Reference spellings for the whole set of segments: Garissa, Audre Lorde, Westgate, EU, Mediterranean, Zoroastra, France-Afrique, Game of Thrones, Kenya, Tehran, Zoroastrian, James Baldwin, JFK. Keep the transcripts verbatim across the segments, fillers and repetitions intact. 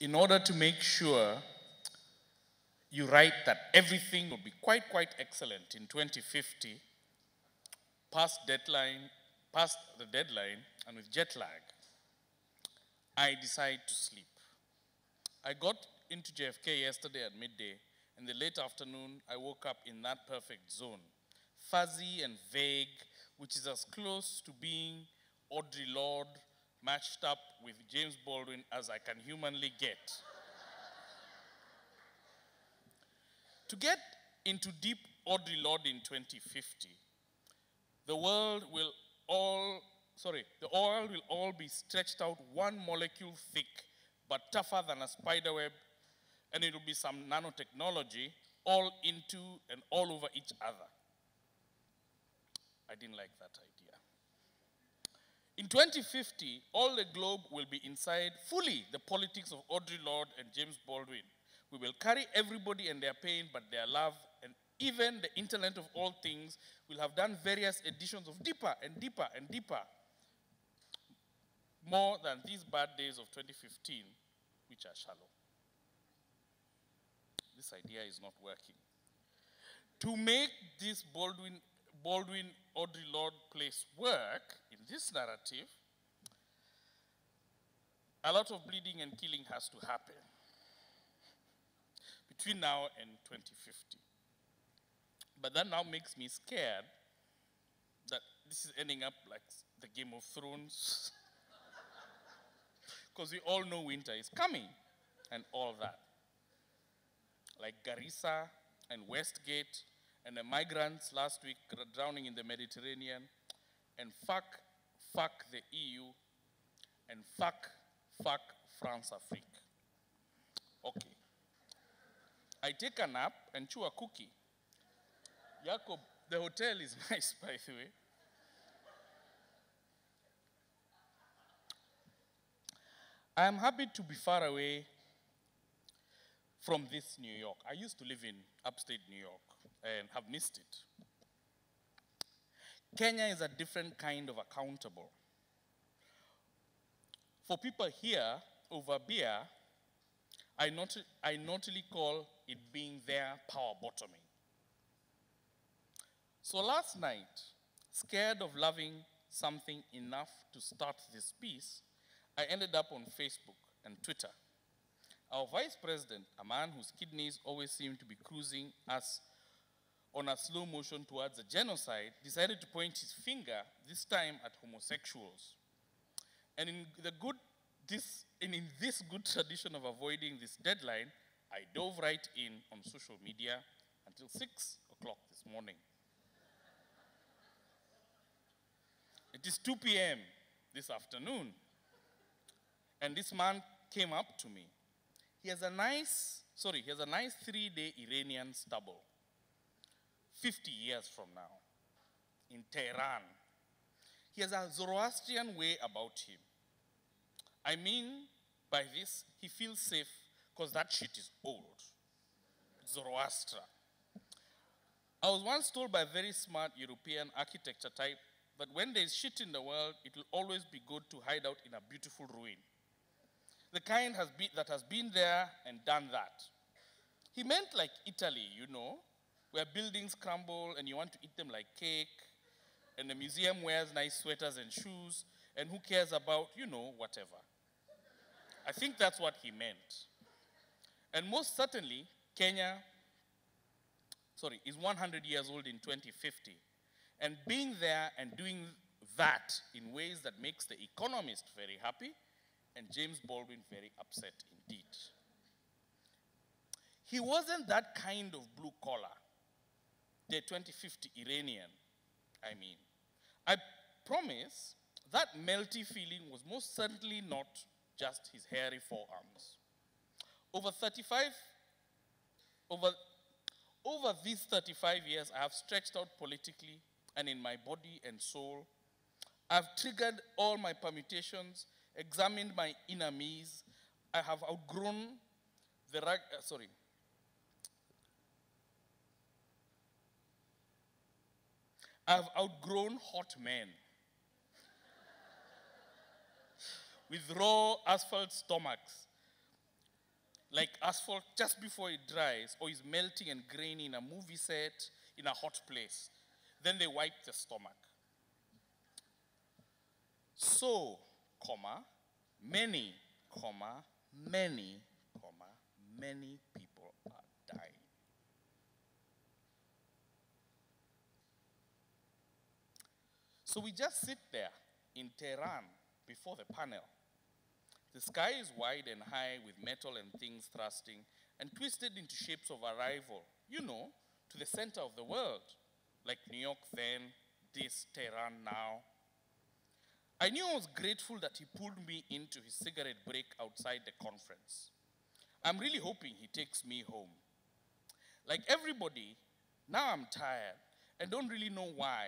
in order to make sure you write that everything will be quite, quite excellent in twenty fifty, past deadline, past the deadline, and with jet lag, I decide to sleep. I got into J F K yesterday at midday. In the late afternoon, I woke up in that perfect zone, fuzzy and vague, which is as close to being Audre Lorde matched up with James Baldwin as I can humanly get. To get into deep Audre Lorde in twenty fifty, the world will all, sorry, the oil will all be stretched out one molecule thick, but tougher than a spider web, and it'll be some nanotechnology all into and all over each other. I didn't like that idea. In twenty fifty, all the globe will be inside fully the politics of Audre Lorde and James Baldwin. We will carry everybody and their pain, but their love, and even the internet of all things will have done various editions of deeper and deeper and deeper. More than these bad days of twenty fifteen, which are shallow. This idea is not working. To make this Baldwin, Baldwin Audre Lorde place work in this narrative, a lot of bleeding and killing has to happen between now and twenty fifty. But that now makes me scared that this is ending up like the Game of Thrones. Because we all know winter is coming and all that. Like Garissa and Westgate and the migrants last week drowning in the Mediterranean, and fuck, fuck the E U, and fuck, fuck France-Afrique. Okay. I take a nap and chew a cookie. Jacob, the hotel is nice, by the way. I am happy to be far away from this New York. I used to live in upstate New York and have missed it. Kenya is a different kind of accountable. For people here over beer, I, not, I naughtily call it being their power bottoming. So last night, scared of loving something enough to start this piece, I ended up on Facebook and Twitter. Our vice president, a man whose kidneys always seem to be cruising us on a slow motion towards a genocide, decided to point his finger, this time at homosexuals. And in, the good, this, and in this good tradition of avoiding this deadline, I dove right in on social media until six o'clock this morning. It is two P M this afternoon, and this man came up to me. He has a nice, sorry, he has a nice three-day Iranian stubble, fifty years from now, in Tehran. He has a Zoroastrian way about him. I mean, by this, he feels safe because that shit is old. Zoroastra. I was once told by a very smart European architecture type that when there is shit in the world, it will always be good to hide out in a beautiful ruin. The kind has be, that has been there and done that. He meant like Italy, you know, where buildings crumble and you want to eat them like cake, and the museum wears nice sweaters and shoes, and who cares about, you know, whatever. I think that's what he meant. And most certainly, Kenya, sorry, is one hundred years old in twenty fifty. And being there and doing that in ways that makes The Economist very happy, and James Baldwin very upset indeed. He wasn't that kind of blue collar, the twenty fifty Iranian, I mean. I promise that melty feeling was most certainly not just his hairy forearms. Over thirty-five, over, over these thirty-five years, I have stretched out politically and in my body and soul. I've triggered all my permutations, examined my inner me's. I have outgrown the rag, uh, sorry. I have outgrown hot men with raw asphalt stomachs like asphalt just before it dries or is melting and grainy in a movie set in a hot place. Then they wipe the stomach. So, comma, many, comma, many, comma, many people are dying. So we just sit there in Tehran before the panel. The sky is wide and high with metal and things thrusting and twisted into shapes of arrival, you know, to the center of the world, like New York then, this Tehran now. I knew I was grateful that he pulled me into his cigarette break outside the conference. I'm really hoping he takes me home. Like everybody, now I'm tired and don't really know why,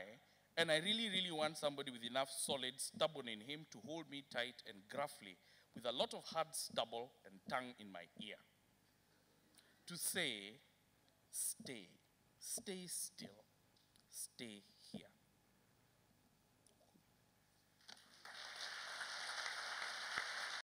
and I really, really want somebody with enough solid stubborn in him to hold me tight and gruffly with a lot of hard stubble and tongue in my ear. To say, stay, stay still, stay